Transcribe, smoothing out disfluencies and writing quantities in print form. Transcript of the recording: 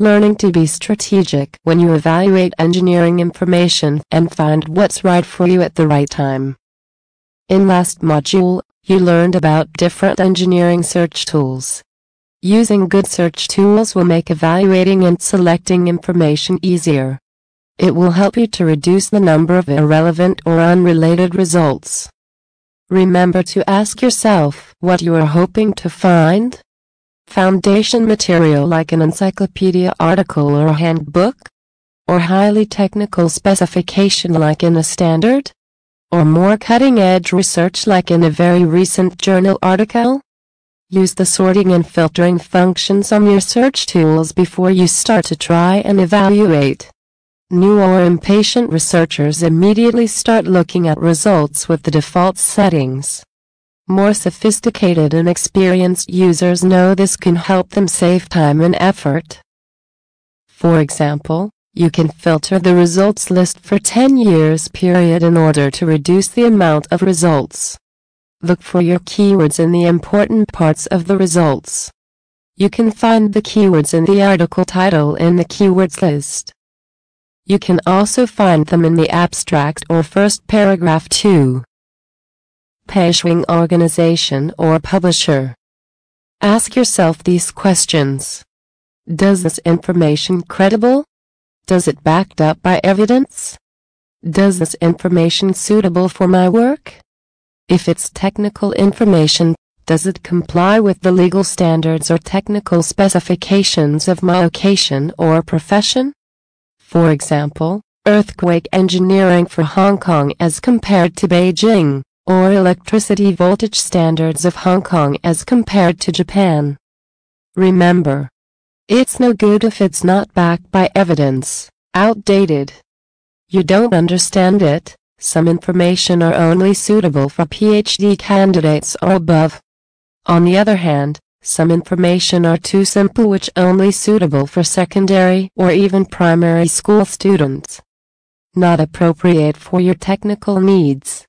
Learning to be strategic when you evaluate engineering information and find what's right for you at the right time. In last module, you learned about different engineering search tools. Using good search tools will make evaluating and selecting information easier. It will help you to reduce the number of irrelevant or unrelated results. Remember to ask yourself what you are hoping to find. Foundation material like an encyclopedia article or a handbook, or highly technical specification like in a standard, or more cutting-edge research like in a very recent journal article. Use the sorting and filtering functions on your search tools before you start to try and evaluate. New or impatient researchers immediately start looking at results with the default settings. More sophisticated and experienced users know this can help them save time and effort. For example, you can filter the results list for 10 years period in order to reduce the amount of results. Look for your keywords in the important parts of the results. You can find the keywords in the article title in the keywords list. You can also find them in the abstract or first paragraph too. Publishing organization or publisher. Ask yourself these questions. Does this information credible? Does it backed up by evidence? Does this information suitable for my work? If it's technical information, does it comply with the legal standards or technical specifications of my vocation or profession? For example, earthquake engineering for Hong Kong as compared to Beijing, or electricity voltage standards of Hong Kong as compared to Japan. Remember, it's no good if it's not backed by evidence, outdated. You don't understand it, some information are only suitable for PhD candidates or above. On the other hand, some information are too simple which only suitable for secondary or even primary school students. Not appropriate for your technical needs.